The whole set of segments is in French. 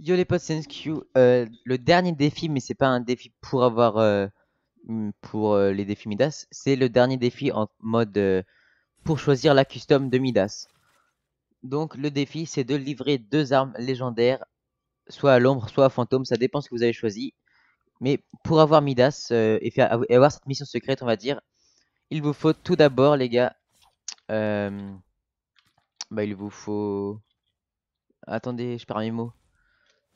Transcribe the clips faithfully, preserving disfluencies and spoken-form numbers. Yo les potes, c'est N S Q. Euh, le dernier défi, mais c'est pas un défi pour avoir euh, pour euh, les défis Midas, c'est le dernier défi en mode euh, pour choisir la custom de Midas. Donc le défi, c'est de livrer deux armes légendaires, soit à l'ombre, soit à fantôme, ça dépend ce que vous avez choisi. Mais pour avoir Midas euh, et, faire, et avoir cette mission secrète, on va dire, il vous faut tout d'abord, les gars, euh, bah il vous faut. Attendez, je perds mes mots.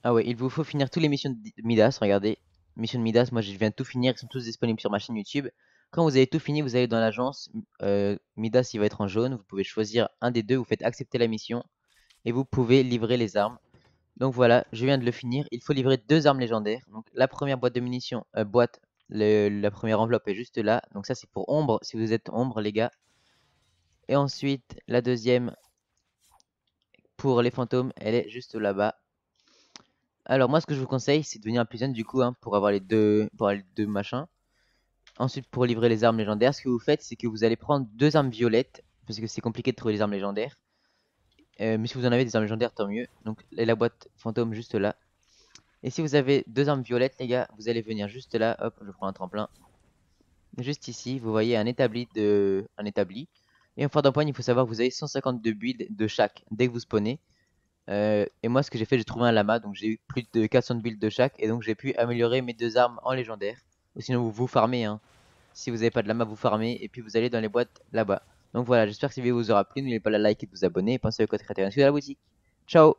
Ah ouais, il vous faut finir toutes les missions de Midas, regardez. Mission de Midas, moi je viens de tout finir, ils sont tous disponibles sur ma chaîne YouTube. Quand vous avez tout fini, vous allez dans l'agence, euh, Midas il va être en jaune, vous pouvez choisir un des deux, vous faites accepter la mission. Et vous pouvez livrer les armes. Donc voilà, je viens de le finir, il faut livrer deux armes légendaires. Donc la première boîte de munitions, euh, boîte, le, la première enveloppe est juste là. Donc ça c'est pour ombre, si vous êtes ombre les gars. Et ensuite, la deuxième, pour les fantômes, elle est juste là-bas. Alors moi ce que je vous conseille c'est de venir à plus jeune du coup hein, pour avoir les deux pour avoir les deux machins. Ensuite pour livrer les armes légendaires, ce que vous faites c'est que vous allez prendre deux armes violettes parce que c'est compliqué de trouver les armes légendaires. Euh, mais si vous en avez des armes légendaires tant mieux. Donc là, la boîte fantôme juste là. Et si vous avez deux armes violettes les gars, vous allez venir juste là, hop, je prends un tremplin. Juste ici, vous voyez un établi de un établi et en fin d'empoigne, il faut savoir que vous avez cent cinquante-deux builds de chaque dès que vous spawnez. Euh, et moi ce que j'ai fait, j'ai trouvé un lama, donc j'ai eu plus de quatre cents builds de chaque et donc j'ai pu améliorer mes deux armes en légendaire. Ou sinon vous vous farmez hein. Si vous n'avez pas de lama vous farmez et puis vous allez dans les boîtes là bas. Donc voilà, j'espère que cette vidéo vous aura plu, n'oubliez pas de liker et de vous abonner et pensez au code créateur de la boutique. Ciao.